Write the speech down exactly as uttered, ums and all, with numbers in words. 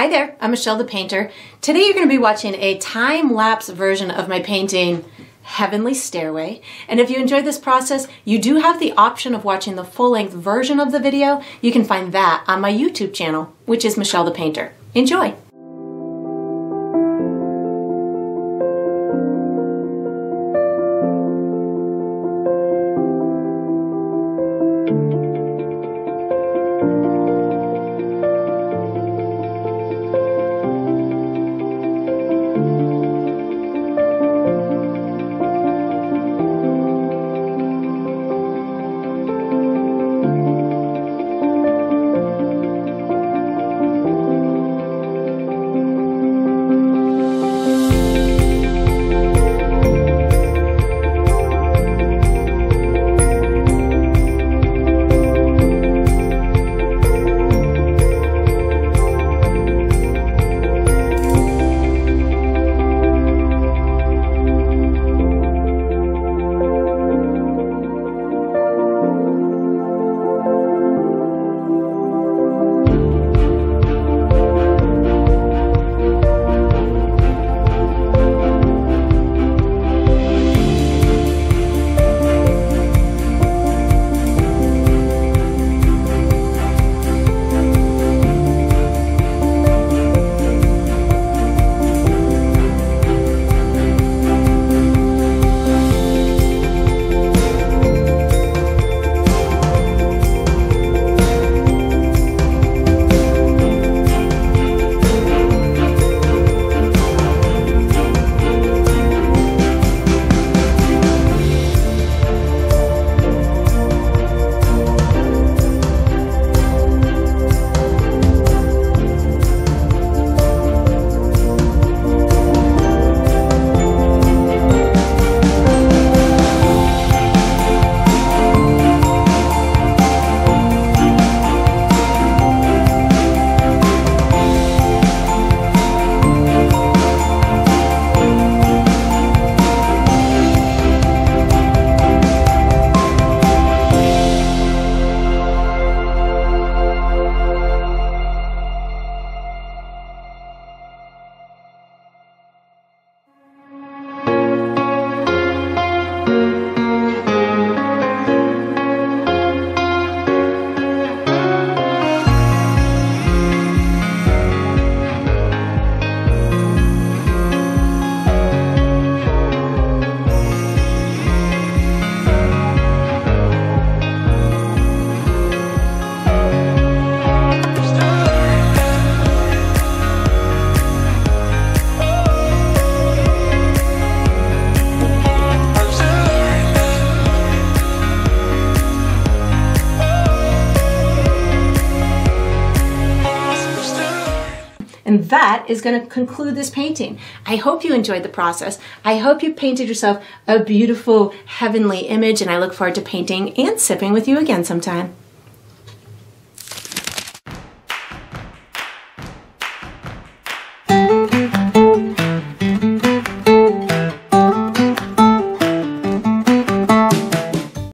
Hi there, I'm Michelle the Painter. Today you're going to be watching a time-lapse version of my painting, Heavenly Stairway. And if you enjoyed this process, you do have the option of watching the full-length version of the video. You can find that on my YouTube channel, which is Michelle the Painter. Enjoy! And that is going to conclude this painting. I hope you enjoyed the process. I hope you painted yourself a beautiful heavenly image, and I look forward to painting and sipping with you again sometime.